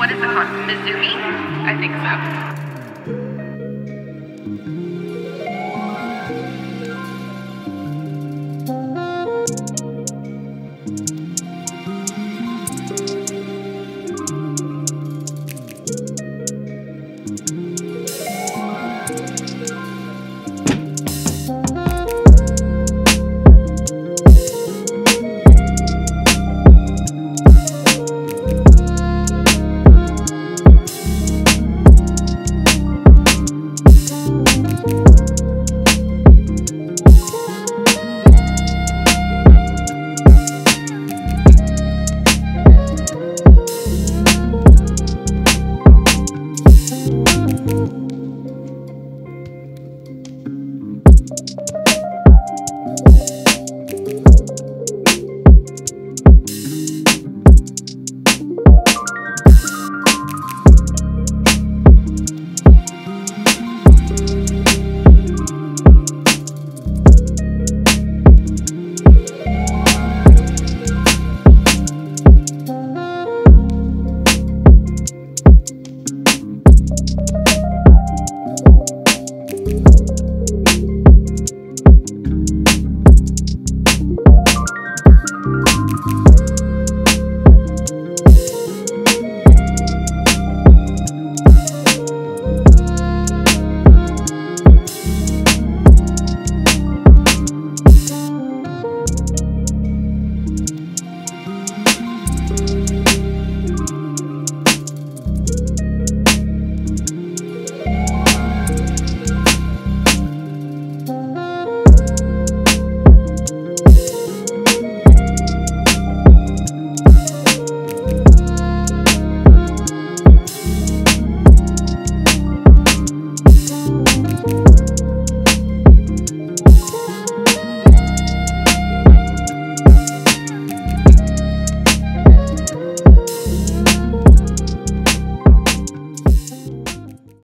What is the concept? Mizumi? I think so.